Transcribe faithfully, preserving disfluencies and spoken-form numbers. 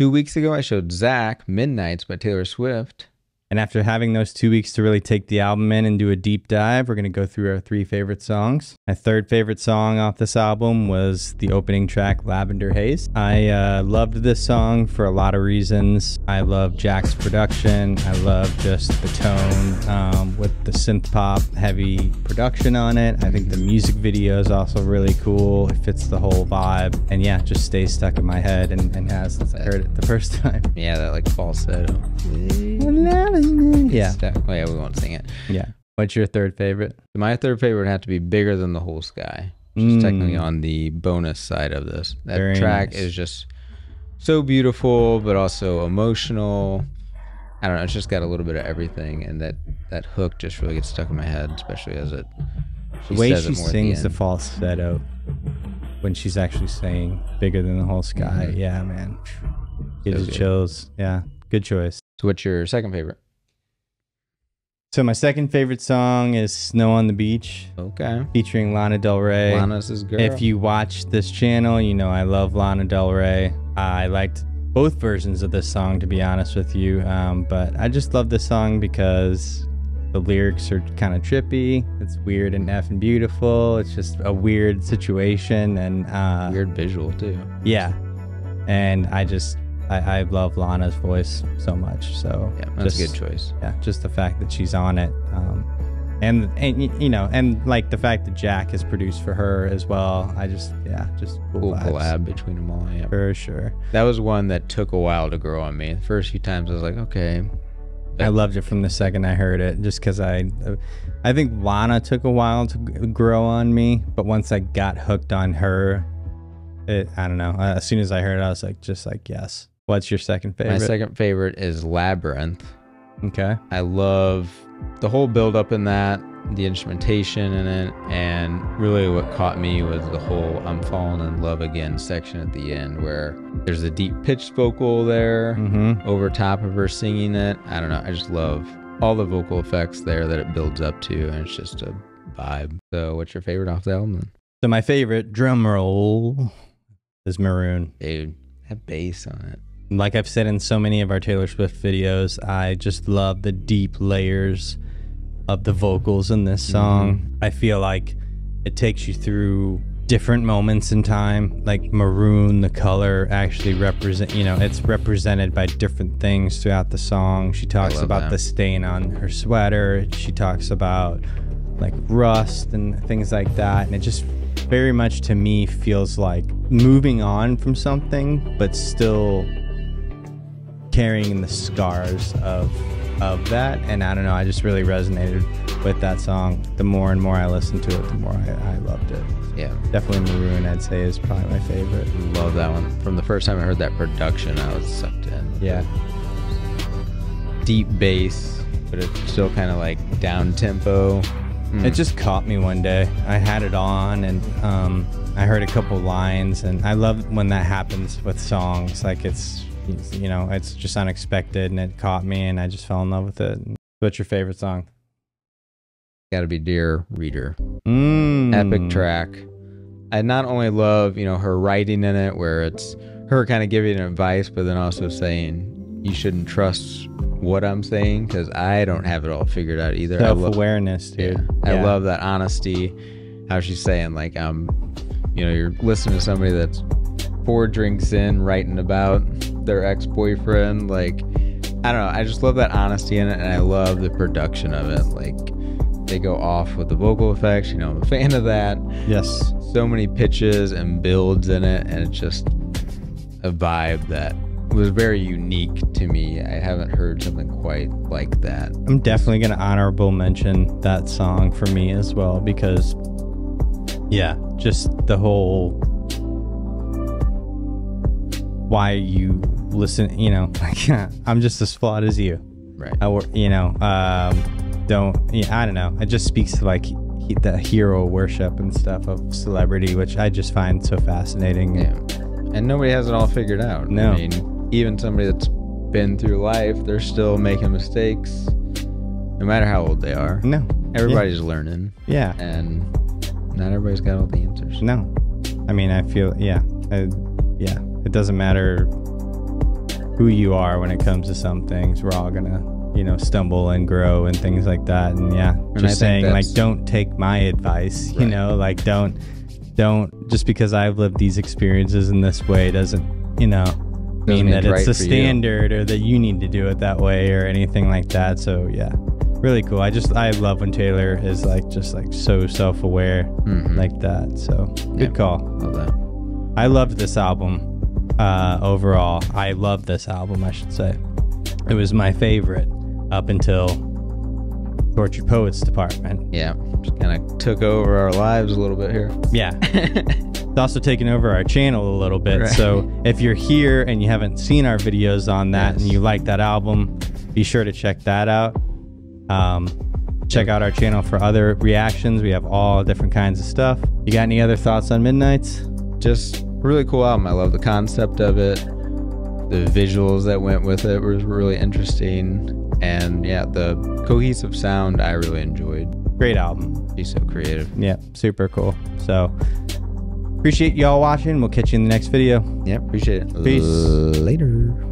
Two weeks ago, I showed Zach Midnights by Taylor Swift. And after having those two weeks to really take the album in and do a deep dive, we're going to go through our three favorite songs. My third favorite song off this album was the opening track, Lavender Haze. I uh, loved this song for a lot of reasons. I love Jack's production. I love just the tone um, with the synth pop heavy production on it. I think the music video is also really cool. It fits the whole vibe. And yeah, it just stays stuck in my head and, and has since I heard it the first time. Yeah, that like falsetto. Yeah. Oh, yeah, we won't sing it. Yeah. What's your third favorite? My third favorite would have to be Bigger Than The Whole Sky, which mm. is technically on the bonus side of this. That Very track nice. Is just so beautiful, but also emotional. I don't know. It's just got a little bit of everything, and that that hook just really gets stuck in my head, especially as it. The way she sings the, the falsetto when she's actually saying "Bigger Than The Whole Sky." Mm-hmm. Yeah, man. Gives you chills. Yeah. Good choice. So, what's your second favorite? So my second favorite song is Snow on the Beach. Okay. Featuring Lana Del Rey. Lana's his girl. If you watch this channel, you know I love Lana Del Rey. Uh, I liked both versions of this song, to be honest with you. Um, but I just love this song because the lyrics are kind of trippy. It's weird and effing beautiful. It's just a weird situation and uh, weird visual too. Yeah. And I just I, I love Lana's voice so much. So yeah, that's just, a good choice. Yeah, just the fact that she's on it, um, and and you know, and like the fact that Jack has produced for her as well. I just yeah, just cool, cool collab between them all. Yeah, for sure. That was one that took a while to grow on me. The first few times I was like, okay. I loved it from the second I heard it, just because I, I think Lana took a while to grow on me, but once I got hooked on her, it I don't know. As soon as I heard it, I was like, just like yes. What's your second favorite? My second favorite is Labyrinth. Okay. I love the whole build up in that, the instrumentation in it, and really what caught me was the whole I'm falling in love again section at the end where there's a deep pitched vocal there mm-hmm. over top of her singing it. I don't know. I just love all the vocal effects there that it builds up to, and it's just a vibe. So what's your favorite off the album then? So my favorite, drum roll, is Maroon. Dude, that bass on it. Like I've said in so many of our Taylor Swift videos, I just love the deep layers of the vocals in this song. Mm-hmm. I feel like it takes you through different moments in time, like Maroon, the color actually represent, you know, it's represented by different things throughout the song. She talks about that. The stain on her sweater. She talks about like rust and things like that. And it just very much to me feels like moving on from something, but still carrying the scars of of that. And I don't know, I just really resonated with that song. The more and more I listened to it, the more I, I loved it. Yeah, definitely Maroon, I'd say, is probably my favorite. Love that one. From the first time I heard that production, I was sucked in. Yeah, deep bass, but it's still kind of like down tempo. Mm. It just caught me one day. I had it on and um I heard a couple lines, and I love when that happens with songs. Like it's, you know, it's just unexpected, and it caught me, and I just fell in love with it. What's your favorite song? Gotta be Dear Reader. Mm. Epic track. I not only love, you know, her writing in it, where it's her kind of giving advice, but then also saying you shouldn't trust what I'm saying, because I don't have it all figured out either. Self-awareness, dude. Yeah, yeah. I love that honesty, how she's saying like, um you know, you're listening to somebody that's four drinks in writing about their ex-boyfriend. Like, I don't know, I just love that honesty in it, and I love the production of it. Like, they go off with the vocal effects, you know, I'm a fan of that. Yes, so many pitches and builds in it, and it's just a vibe that was very unique to me. I haven't heard something quite like that. I'm definitely gonna honorable mention that song for me as well, because yeah, just the whole why you listen, you know, like I'm just as flawed as you, right? I, you know, um, don't, yeah, I don't know. It just speaks to like he, the hero worship and stuff of celebrity, which I just find so fascinating. Yeah, and nobody has it all figured out. No, I mean, even somebody that's been through life, they're still making mistakes, no matter how old they are. No, everybody's yeah. learning. Yeah, and not everybody's got all the answers. No, I mean, I feel yeah, I, yeah. It doesn't matter who you are when it comes to some things. We're all gonna, you know, stumble and grow and things like that. And yeah, and just saying like, don't take my advice, right. you know, like don't, don't, just because I've lived these experiences in this way doesn't, you know, doesn't mean, mean that it's the standard or that you need to do it that way or anything like that. So yeah, really cool. I just, I love when Taylor is like, just like so self-aware mm-hmm. like that. So good yeah, call. Love that. I loved this album. Uh, overall, I love this album, I should say. It was my favorite up until Tortured Poets Department. Yeah, just kind of took over our lives a little bit here. Yeah. It's also taken over our channel a little bit. Right. So if you're here and you haven't seen our videos on that yes. and you like that album, be sure to check that out. Um, check out our channel for other reactions. We have all different kinds of stuff. You got any other thoughts on Midnights? Just really cool album. I love the concept of it. The visuals that went with it were really interesting. And yeah, the cohesive sound I really enjoyed. Great album. He's so creative. Yeah, super cool. So appreciate y'all watching. We'll catch you in the next video. Yeah, appreciate it. Peace. Later.